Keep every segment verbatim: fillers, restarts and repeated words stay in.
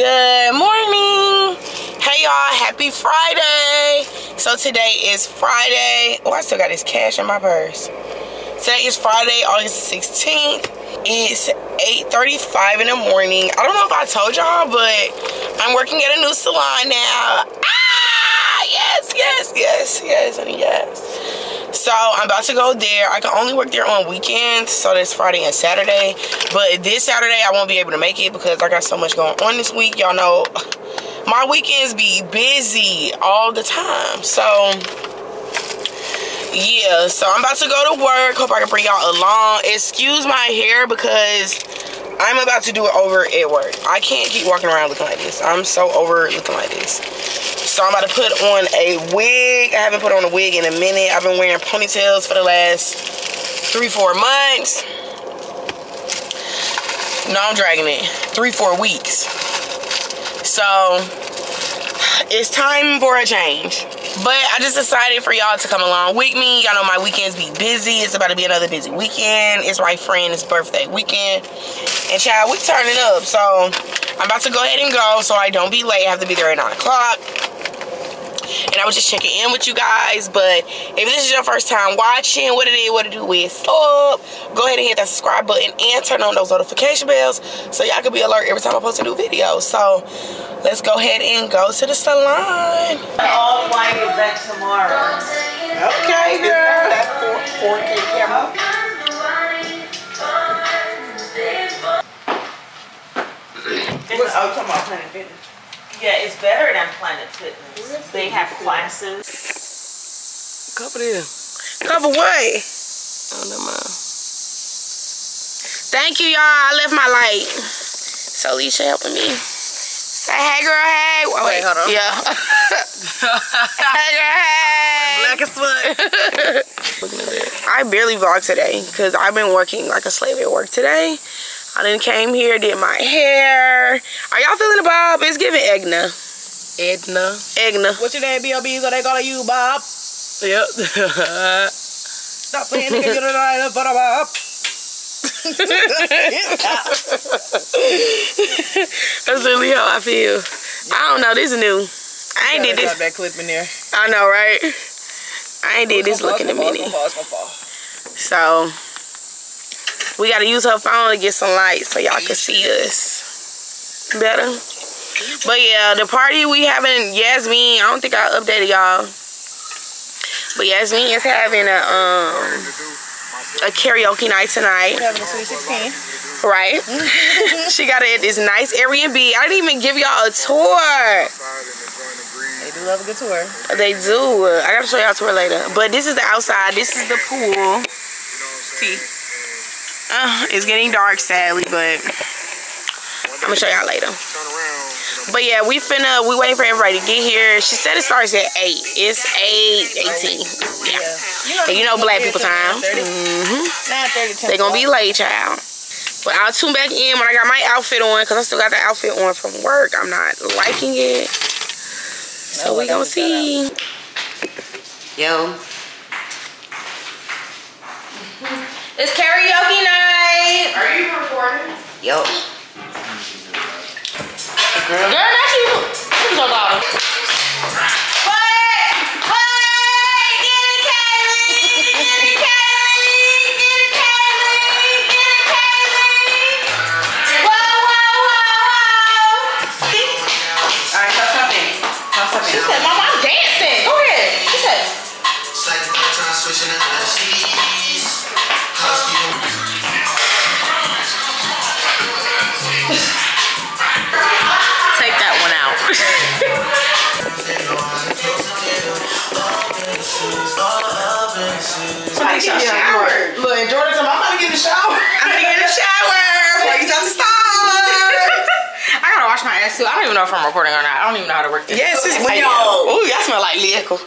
Good morning. Hey y'all, happy Friday. So today is Friday. Oh, I still got this cash in my purse. Today is Friday, August sixteenth. It's eight thirty-five in the morning. I don't know if I told y'all, but I'm working at a new salon now. Ah, yes, yes, yes, yes, and yes. So I'm about to go there. I can only work there on weekends, so that's Friday and Saturday. But this Saturday I won't be able to make it because I got so much going on this week. Y'all know my weekends be busy all the time. So yeah, so I'm about to go to work. Hope I can bring y'all along. Excuse my hair because I'm about to do it over at work. I can't keep walking around looking like this. I'm so over looking like this. So I'm about to put on a wig. I haven't put on a wig in a minute. I've been wearing ponytails for the last three, four months. No, I'm dragging it. Three, four weeks. So it's time for a change. But I just decided for y'all to come along with me. Y'all know my weekends be busy. It's about to be another busy weekend. It's my friend's birthday weekend. And child, we turning up. So I'm about to go ahead and go so I don't be late. I have to be there at nine o'clock. And I was just checking in with you guys. But if this is your first time watching, what it is, what it do is up. Go ahead and hit that subscribe button and turn on those notification bells so y'all can be alert every time I post a new video. So let's go ahead and go to the salon. All white event tomorrow. Okay, girl. Is that four K camera? It's oh, come on, Planet Fitness. Yeah, it's better than Planet Fitness. They have classes. Cover there. Cover what? Oh, no, mom. Thank you, y'all. I left my light. So, Leisha helping me. Say, hey, girl, hey. Oh, wait, wait, hold on. Yeah. Hey, girl, hey. Black as fuck. I barely vlogged today because I've been working like a slave at work today. I then came here, did my hair. Are y'all feeling the Bob? It's giving Edna. Edna. Edna. What's your name, B O B? So they call you Bob. Yep. Stop playing, nigga. You don't know but Bob. That's really how I feel. Yeah. I don't know. This is new. I ain't did this. Drop that clip in there. I know, right? I ain't did this look in a minute. So. We gotta use her phone to get some light so y'all can see us better. But yeah, the party we having, Yasmin, I don't think I updated y'all. But Yasmin is having a um a karaoke night tonight. We're having a sweet sixteen. Right. She got it at this nice Airbnb. I didn't even give y'all a tour. They do love a good tour. They do. I gotta show y'all a tour later. But this is the outside. This is the pool. See. Uh, it's getting dark, sadly, but I'm gonna show y'all later. But yeah, we finna, we waiting for everybody to get here. She said it starts at eight. It's eight eighteen. Yeah. And you know black people time. Mm-hmm. They gonna be late, child. But I'll tune back in when I got my outfit on, because I still got the outfit on from work. I'm not liking it. So we gonna see. Yo. It's karaoke night. Are you recording? Yo. Girl, that's you. There's no bottle. What? What? Get it, Kaylee. Get it, Kaylee. Get it, Kaylee. Get it, Kaylee. Whoa, whoa, whoa, whoa. All right, stop something. Stop something. She said, Mom, I'm dancing. Go ahead. She said. Switching it up. Shower. Shower. Look, Jordan, I'm about to get a shower. I'm gonna get a shower before you start to start. I gotta wash my ass too. I don't even know if I'm recording or not. I don't even know how to work this. Yes, it's Leo. Oh, y'all smell like Leaco.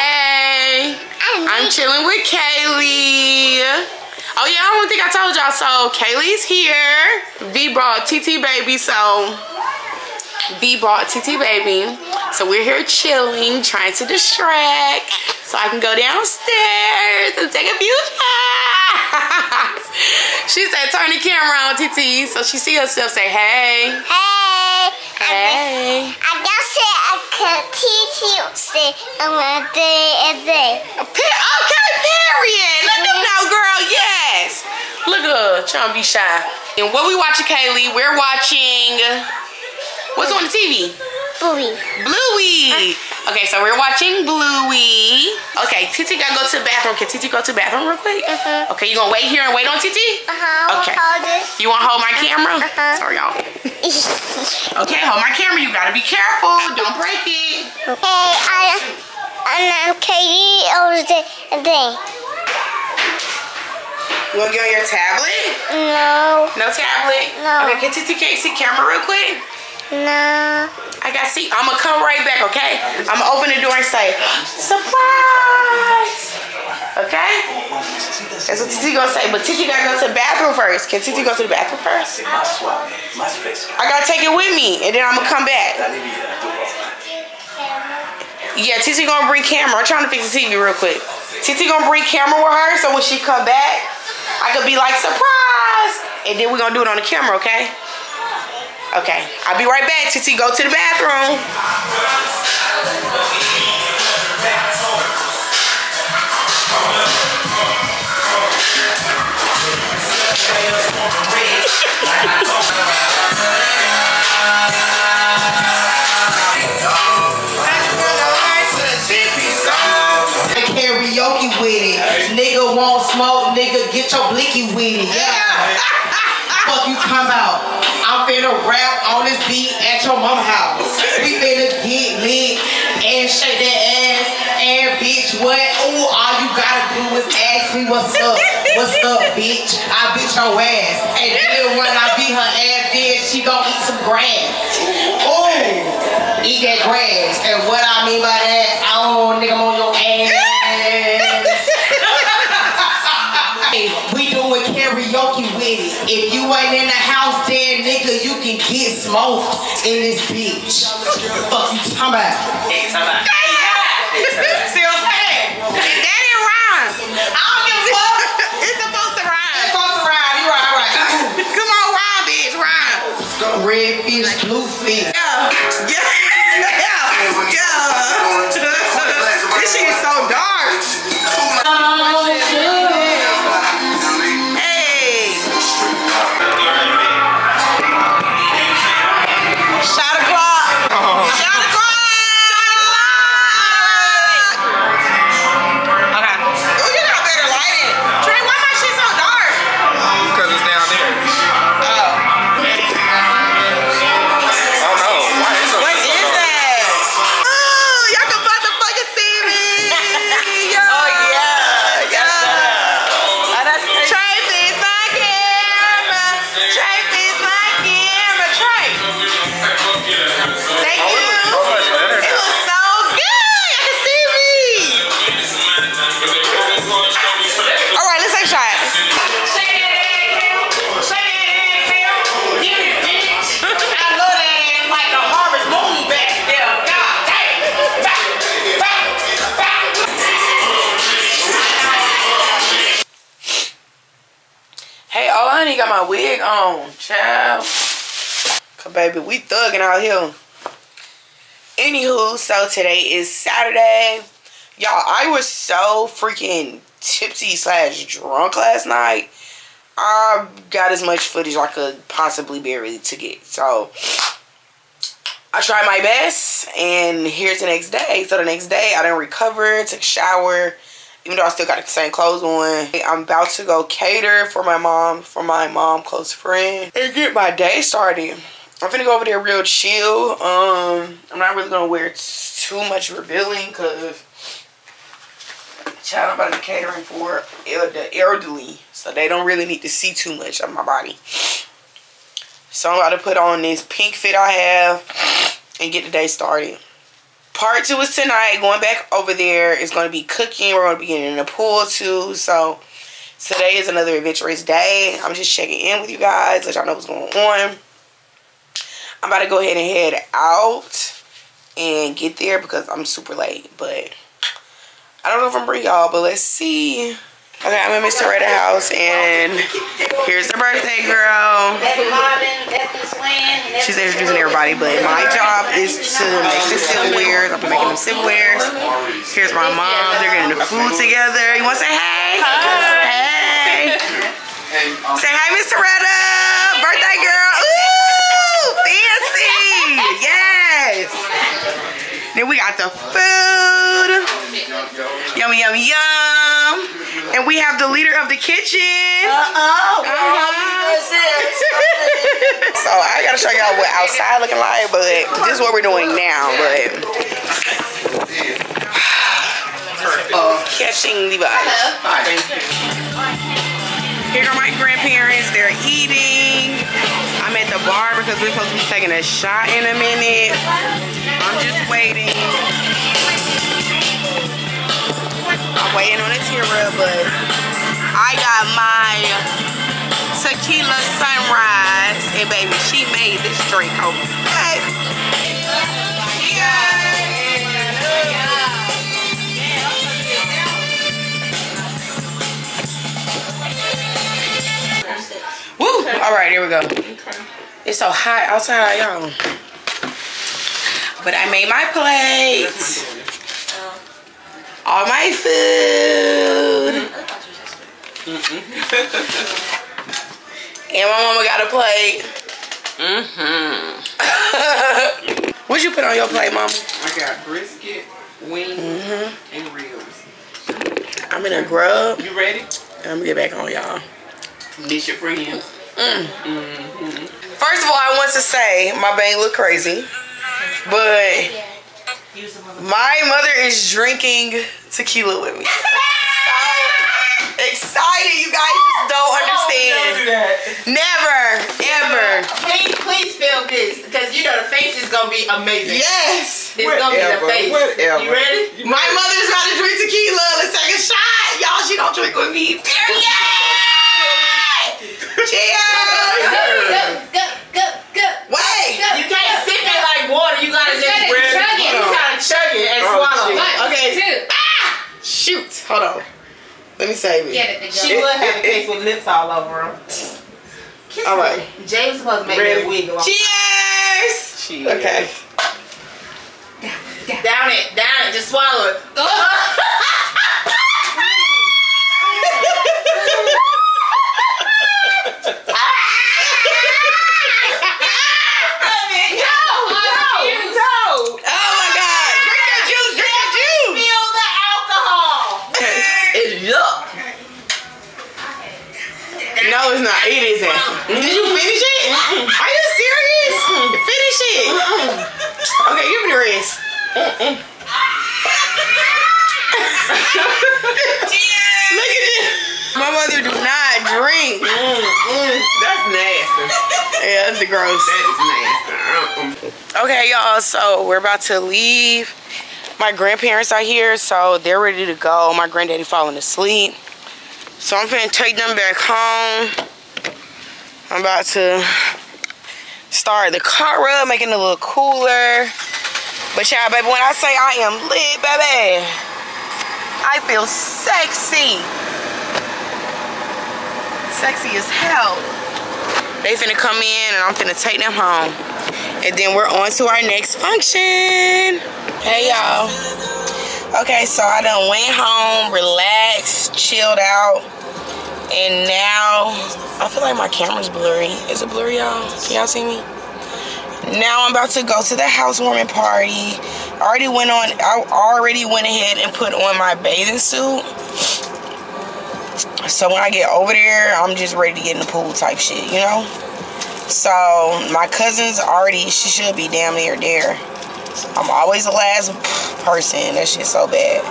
Hey, I'm chilling with Kaylee. Oh yeah, I don't think I told y'all. So Kaylee's here. V brought T T baby. So V brought T T baby. So we're here chilling, trying to distract. So I can go downstairs and take a few shots. She said, turn the camera on, T T. So she see herself say, hey. Hey. Hey. I, I just said I could teach you say I'm a day and day. Okay, period. Let them know, girl, yes. Look at her, trying to be shy. And what we watching, Kaylee? We're watching, what's on the T V? Bluey. Bluey. Okay, so we're watching Bluey. Okay, Titi gotta go to the bathroom. Can Titi go to the bathroom real quick? Uh-huh. Okay, you gonna wait here and wait on Titi? Uh-huh. Okay. Hold this. You wanna hold my camera? Uh-huh. Sorry, y'all. Okay, hold my camera. You gotta be careful. Don't break it. Okay, I, I'm Katie over there. You wanna get on your tablet? No. No tablet? No. Okay, can Titi can you see camera real quick? No. I got see. I'm gonna come right back, okay? I'm gonna open the door and say, surprise! Okay? That's what Titi gonna say, but Titi gotta go to the bathroom first. Can Titi go to the bathroom first? I gotta take it with me, and then I'm gonna come back. Yeah, Titi gonna bring camera. I'm trying to fix the T V real quick. Titi gonna bring camera with her, so when she come back, I could be like, surprise! And then we're gonna do it on the camera, okay? Okay, I'll be right back. Titi, go to the bathroom. Karaoke with it. Nigga won't smoke, nigga. Get your blicky with it. Yeah. Fuck you talking about? I'm finna rap on this beat at your mama's house. We finna get lit and shake that ass and bitch what? Ooh, all you gotta do is ask me what's up, what's up, bitch? I beat your ass, and then when I beat her ass, then she gon' eat some grass. Ooh, eat that grass, and what I mean by that, oh nigga, I'm on your ass. We doing karaoke with it. If you ain't in the house, then nigga, you can get smoked in this bitch. Fuck you talking about? See what I'm saying? That didn't rhyme. I don't give a fuck. It's supposed to rhyme. It's supposed to rhyme. You right, right. Come on, rhyme, bitch, rhyme. Red fish, blue fish. Yeah, yeah, yeah, yeah. This shit is so dark. Got my wig on, child. Cause baby, we thugging out here. Anywho, so today is Saturday, y'all. I was so freaking tipsy slash drunk last night. I got as much footage as I could possibly be able to get. So I tried my best, and here's the next day. So the next day, I done recovered, took a shower. Even though I still got the same clothes on. I'm about to go cater for my mom, for my mom close friend, and get my day started. I'm finna go over there real chill. Um, I'm not really gonna wear too much revealing, cause child, I'm about to be catering for the elderly, so they don't really need to see too much of my body. So I'm about to put on this pink fit I have and get the day started. Part two is tonight. Going back over there is going to be cooking. We're going to be getting in the pool too. So today is another adventurous day. I'm just checking in with you guys. Let y'all know what's going on. I'm about to go ahead and head out and get there because I'm super late. But I don't know if I'm bringing y'all, but let's see. Okay, I'm in Mister Red's house, and here's She's introducing everybody, but my job is to make the silverwares. I've been making them silverwares. Here's my mom. They're getting the food together. You want to say hey? Hi. Hey. Say hi, Miss Toretta. Birthday girl. Ooh, fancy. Yes. Then we got the food. Yummy, yummy, yum. And we have the leader of the kitchen. Uh-oh. Uh-huh. So I gotta show y'all what outside looking like, but this is what we're doing now. But oh, catching the vibes. Here are my grandparents, they're eating. I'm at the bar because we're supposed to be taking a shot in a minute. I'm just waiting. I'm waiting on a tear, but I got my tequila sunrise. And baby, she made this drink over. But woo! Alright, here we go. Okay. It's so hot outside, y'all. But I made my plate. All my food. Mm-hmm. And my mama got a plate. Mm-hmm. What'd you put on your plate, mama? I got brisket, wings, mm-hmm. and ribs. I'm in a grub. You ready? I'm gonna get back on, y'all. Meet your friends. Mm. Mm-hmm. First of all, I want to say my bang look crazy, but my mother is drinking tequila with me. I'm so excited, you guys just don't understand. Never, ever. Please, please film this because you know the face is gonna be amazing. Yes, it's whatever, gonna be the face. Whatever. You ready? You my ready? Mother's about to drink tequila. Let's take a shot, y'all. She don't drink with me. Period. Cheers! Go, go, go, go, go. Wait! Go, you can't go, sip go, it like water. You gotta just chug it. Chug it. You gotta chug it and oh, swallow. One, okay. Two. Ah! Shoot. Hold on. Let me save it. Get it she would have a case with lips all over him. Kiss all right. Me. James supposed to make me a wiggle. Cheers! Cheers. Okay. Down, down. down it. Down it. Just swallow it. No, it's not. It isn't. Mm-hmm. Did you finish it? Mm-hmm. Are you serious? Mm-hmm. Finish it. Mm-hmm. Okay, give me the rest. Mm-hmm. Look at this. My mother do not drink. Mm-hmm. That's nasty. Yeah, that's gross. That is nasty. Mm-hmm. Okay, y'all. So we're about to leave. My grandparents are here, so they're ready to go. My granddaddy falling asleep. So I'm finna take them back home. I'm about to start the car up, making it a little cooler. But y'all, baby, when I say I am lit, baby, I feel sexy. Sexy as hell. They finna come in and I'm finna take them home. And then we're on to our next function. Hey, y'all. Okay, so I done went home, relaxed, chilled out, and now I feel like my camera's blurry. Is it blurry, y'all? Can y'all see me? Now I'm about to go to the housewarming party. I already went on. I already went ahead and put on my bathing suit. So when I get over there, I'm just ready to get in the pool type shit, you know? So my cousin's already, she should be damn near there. I'm always the last person. That shit's so bad.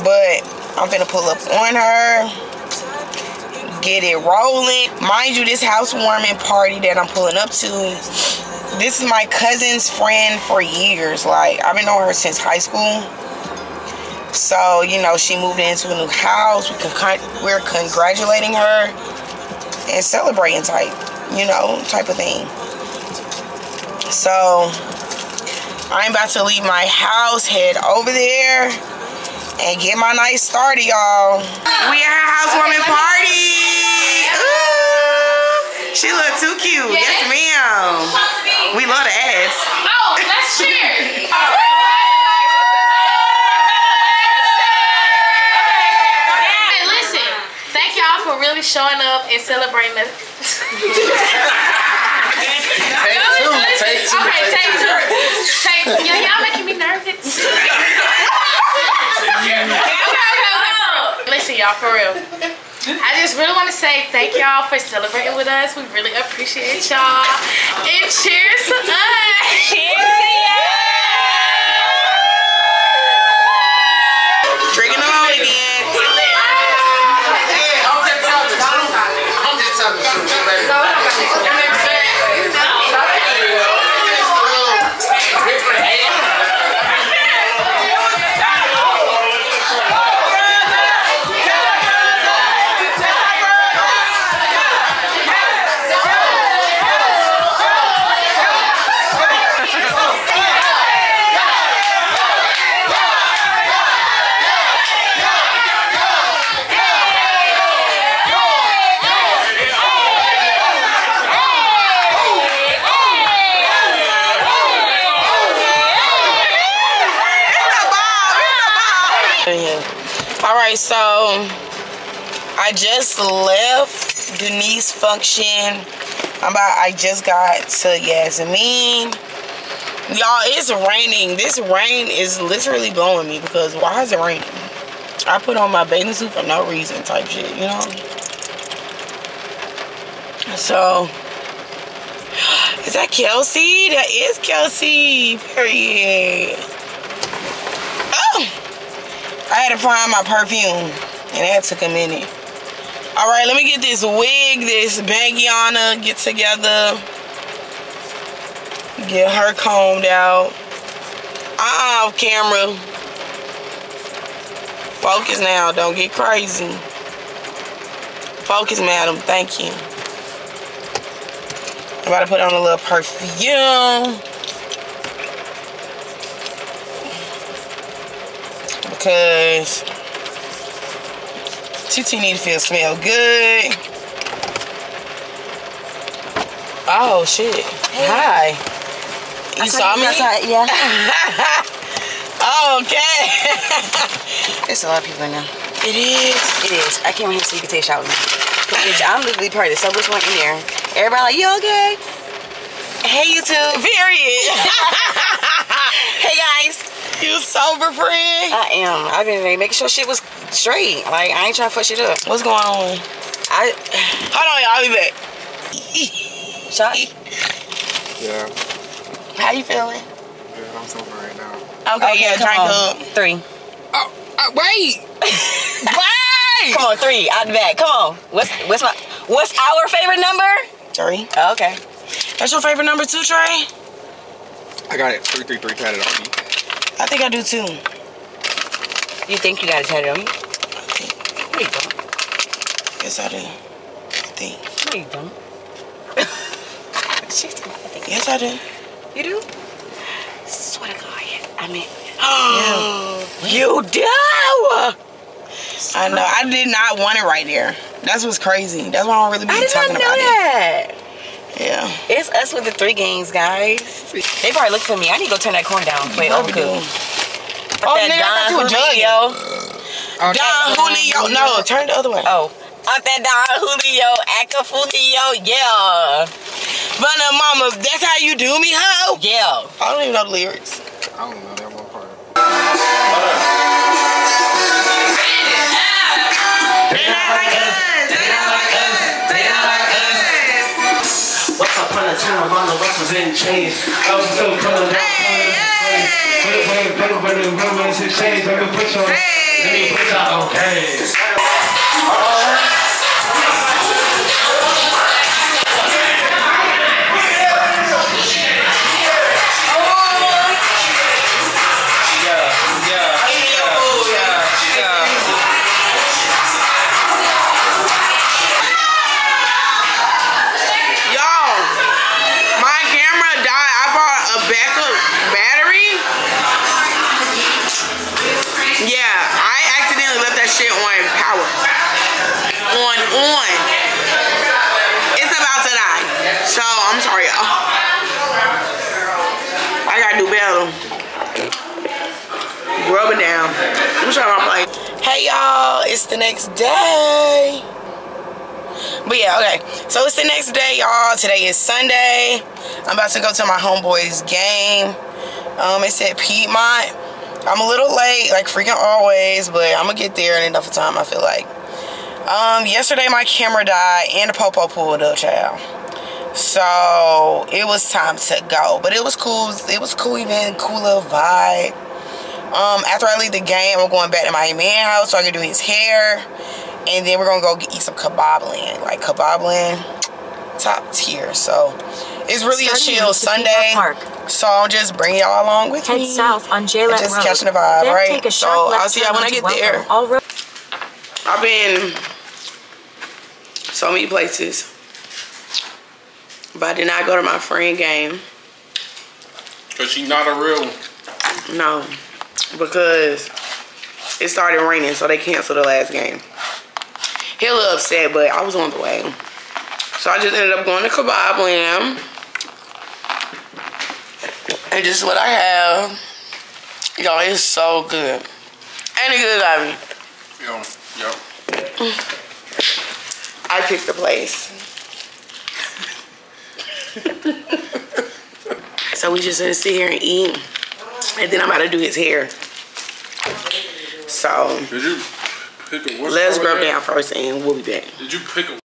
But I'm finna pull up on her. Get it rolling. Mind you, this housewarming party that I'm pulling up to, this is my cousin's friend for years. Like, I've been knowing her since high school. So, you know, she moved into a new house. We con we're congratulating her and celebrating type, you know, type of thing. So I'm about to leave my house, head over there, and get my night started, y'all. We at our housewarming party. Ooh. She look too cute. Yes, yes ma'am. We love the ass. Oh, let's cheer. Hey, listen. Thank y'all for really showing up and celebrating the Take two, take two, okay, take two. Take two. Y'all yeah, making me nervous. Listen, y'all, for real. I just really want to say thank y'all for celebrating with us. We really appreciate y'all. And cheers to us. Cheers to y'all. Drinking them all again. Hey, I'm just telling the truth. I'm just telling the truth, baby. No, I'm just telling the truth. So I just left Denise's function. I'm about I just got to Yasmin. Y'all, it's raining. This rain is literally blowing me because why is it raining? I put on my bathing suit for no reason type shit, you know? So is that Kelsey? That is Kelsey. Period. Oh, I had to prime my perfume, and that took a minute. All right, let me get this wig, this Bangiana, get together, get her combed out. Uh-uh, camera. Focus now, don't get crazy. Focus, madam, thank you. I'm about to put on a little perfume. Because T T need to feel smell good. Oh shit! Hey. Hi. You I saw, saw me? Outside. Yeah. Oh, okay. It's a lot of people in there. It is. It is. I came in here so you could take a shot with me. I'm literally part of the soberest one in there. Everybody like, you okay? Hey YouTube. Period. Hey guys. You sober, friend? I am. I've been making sure shit was straight. Like, I ain't trying to fuck shit up. What's going on? I... Hold on, y'all. I'll be back. Shotty? Yeah. How you feeling? Yeah, I'm sober right now. Okay, okay yeah, drink up. Three. Oh, uh, wait. Wait! Come on, three. Out the back. Come on. What's, what's my... What's our favorite number? Three. Oh, okay. That's your favorite number too, Trey? I got it. Three, three, three tatted on me. I think I do too. You think you got a tattoo on you? I think. No, you don't. Yes, I do. I think. No, you don't. She's talking about, I think. Yes, I do. You do? I swear to God, I mean. Oh, you do! I know. I did not want it right there. That's what's crazy. That's why I don't really be talking about that. it. Yeah. It's us with the three gangs, guys. They probably look for me. I need to go turn that corn down. Play over good. Oh, nigga, I thought you were Julio. Don Julio. No, turn the other way. Oh. Off that Don Julio. Acafulio. Yeah. Bunna mama, that's how you do me, ho? Yeah. I don't even know the lyrics. I don't know that one part. They not like us. They not like us. They not like us. Once upon a time, all the Russell's in chains. I was still pulling out. Hey, hey! Wait, wait, wait, wait, wait, wait, wait, change. Let me put y'all. Let me put y'all on games. On power on on it's about to die. trying to like, hey y'all, it's the next day. But yeah, okay, so it's the next day, y'all. Today is Sunday. I'm about to go to my homeboy's game. Um, it's at Piedmont. I'm a little late, like freaking always, but I'm gonna get there in enough time, I feel like. Um, yesterday my camera died and the popo pulled up, child. So it was time to go, but it was cool. It was cool event, cool little vibe. Um, after I leave the game, I'm going back to my man house so I can do his hair. And then we're gonna go get, eat some Kebab Land. Like, Kebab Land, top tier. So it's really a chill Sunday. So I'm just bringing y'all along with me. Head south on Jaylen Road. Just catching the vibe, right? So I'll see y'all when I get there. I've been so many places, but I did not go to my friend game. Cause she's not a real one. No, because it started raining, so they canceled the last game. He was upset, but I was on the way. So I just ended up going to Kebab Land. And just what I have. Y'all, it's so good. Ain't it good, Ivy? Yo, yo. I picked the place. So we just gonna sit here and eat. And then I'm about to do his hair. So. Did you? Let's grab down first and we'll be back. Did you pick a